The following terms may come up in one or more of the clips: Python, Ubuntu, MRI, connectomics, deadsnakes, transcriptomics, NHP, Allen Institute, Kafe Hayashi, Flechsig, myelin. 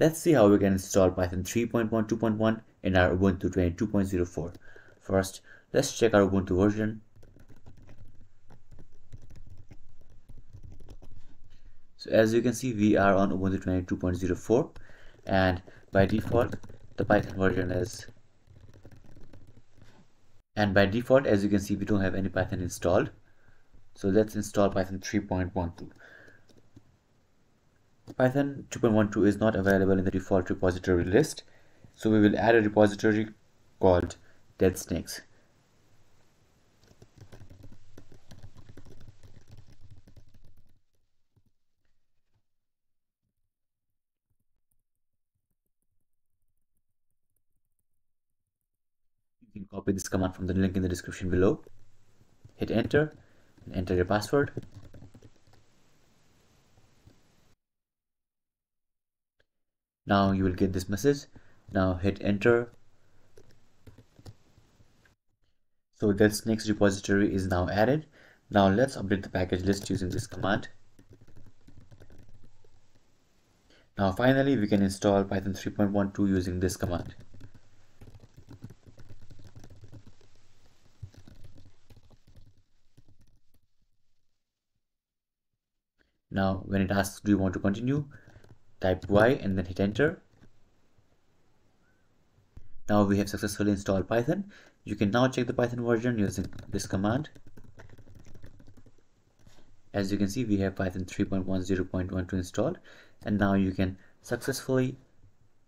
Let's see how we can install Python 3.12.1 in our Ubuntu 22.04. First, let's check our Ubuntu version. So as you can see, we are on Ubuntu 22.04, and by default, as you can see, we don't have any Python installed. So let's install Python 3.12. Python 2.12 is not available in the default repository list, so we will add a repository called deadsnakes. You can copy this command from the link in the description below. Hit enter and enter your password. Now you will get this message. Now hit enter. So this next repository is now added. Now let's update the package list using this command. Now finally we can install Python 3.12 using this command. Now when it asks do you want to continue, type Y and then hit enter. Now we have successfully installed Python. You can now check the Python version using this command. As you can see, we have Python 3.10.12 installed, and now you can successfully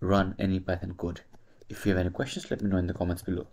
run any Python code. If you have any questions, let me know in the comments below.